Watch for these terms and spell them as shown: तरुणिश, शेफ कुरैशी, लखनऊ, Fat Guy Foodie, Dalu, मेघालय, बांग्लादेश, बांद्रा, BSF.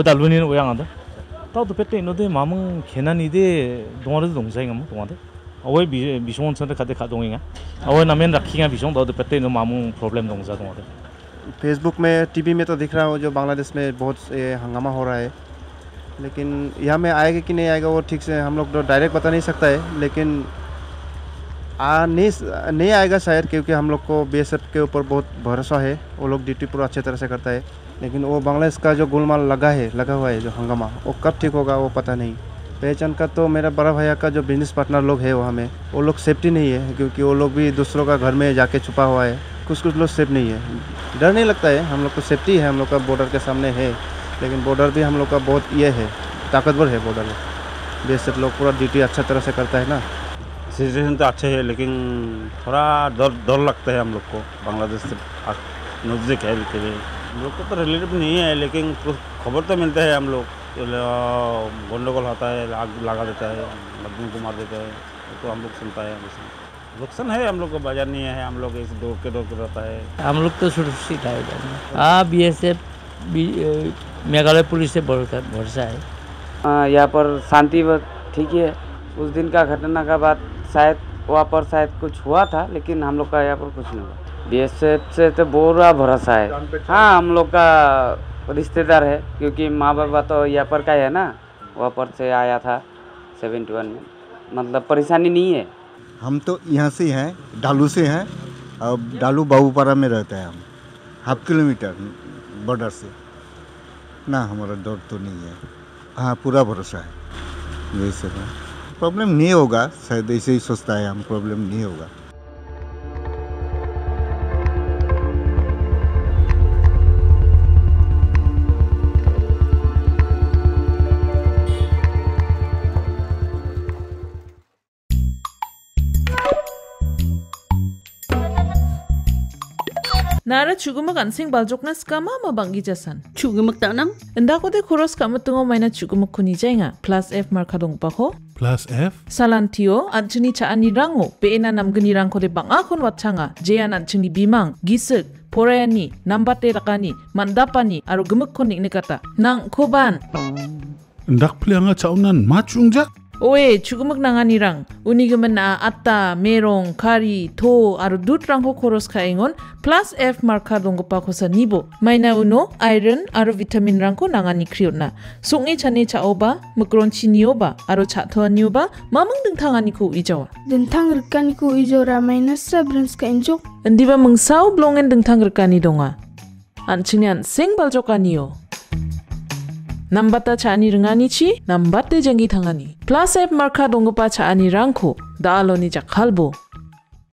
ओ दालु नि ओ यांगा दा ताव तो पेटे नो दे मामं खेनानि दे दोंरो दोंजाय गम दोंदे अवे बिसों सन खाते खा दोंगा अवे नामेन रखिया बिसों दो पेटे नो मामं प्रॉब्लम दोंजा दोंदे। फेसबुक में टीवी में तो दिख रहा हो जो बांग्लादेश में बहुत हंगामा हो रहा है, लेकिन यहाँ में आएगा कि नहीं आएगा वो ठीक से हम लोग तो डायरेक्ट बता नहीं सकता है, लेकिन नहीं आएगा शायद, क्योंकि हम लोग को BSF के ऊपर बहुत भरोसा है, वो लोग ड्यूटी पूरा अच्छे तरह से करता है। लेकिन वो बांग्लादेश का जो गोलमाल लगा हुआ है जो हंगामा वो कब ठीक होगा वो पता नहीं। पहचान का तो मेरा बड़ा भैया का जो बिजनेस पार्टनर लोग है वहाँ में वो लोग सेफ्टी नहीं है, क्योंकि वो लोग भी दूसरों का घर में जाके छुपा हुआ है, कुछ लोग सेफ नहीं है। डर नहीं लगता है हम लोग को, सेफ्टी है हम लोग का, बॉर्डर के सामने है, लेकिन बॉर्डर भी हम लोग का बहुत ये है, ताकतवर है बॉर्डर। BSF लोग पूरा ड्यूटी अच्छा तरह से करता है ना। सिचुएशन तो अच्छे है, लेकिन थोड़ा डर लगता है हम लोग को, बांग्लादेश से नज़दीक है लेकिन हम लोग को तो रिलेटिव नहीं है, लेकिन कुछ खबर तो मिलता है हम लोग गंडगोल होता है, आग लगा देता है, आदमी को मार देता है, तो हम लोग सुनता है। नुकसान है हम लोग को, बाजार नहीं है, हम लोग इस दौड़ के रहता है, हम लोग तो सुरक्षित है। हाँ, BSF मेघालय पुलिस से भरोसा है। यहाँ पर शांति ठीक है, उस दिन का घटना का बाद शायद वहाँ पर शायद कुछ हुआ था, लेकिन हम लोग का यहाँ पर कुछ नहीं हुआ। BSF से तो पूरा भरोसा है। हाँ, हम लोग का रिश्तेदार है, क्योंकि माँ बाबा तो यहाँ पर का है ना, वहाँ पर से आया था 71 में, मतलब परेशानी नहीं है। हम तो यहाँ से हैं, डालू से हैं, अब डालू बाबूपारा में रहते हैं हम, 1/2 किलोमीटर बॉर्डर से ना, हमारा डर तो नहीं है। हाँ, पूरा भरोसा है, यही सब है, प्रॉब्लम नहीं होगा शायद, ऐसे ही सोचता है हम, प्रॉब्लम नहीं होगा। Nara chugumak ansing baljokna skama ma bangi jasan. Chugumak tanang? Enda ko de kuros kamatungo maina chugumak kuni jainga. +F markadong paho. +F? Salantio, anchuni chaani rango. Beena namgani rangko de bangakon watchanga. Jayan anchuni bimang, gisik, porayani, nambate rakani, mandapani, aru gumak kuni nikata. Nang koban. Ndak plianga chaunan machungjak? Oe, chugumak nangani rang. Unigamana atta, merong, kari, to, aru dut rangko kuros kaingon. +F marka dongopa kosa nibo. Maina uno iron aro vitamin rangko nangani kriotna. Sungi chane cha oba, mukronchi nioba, aro chatho nioba, mamang dengtangani ko ijawa. Dengtang rikani ko ijora minus sabrans ka injok. Ndiba mengsaw blongen dengtang rikani donga. Anchinian sing baljokaniyo. Nambata chaani ringani chi, nambate jangi tangani. +F marka dongopa chaani rangko, daaloni jakhalbo.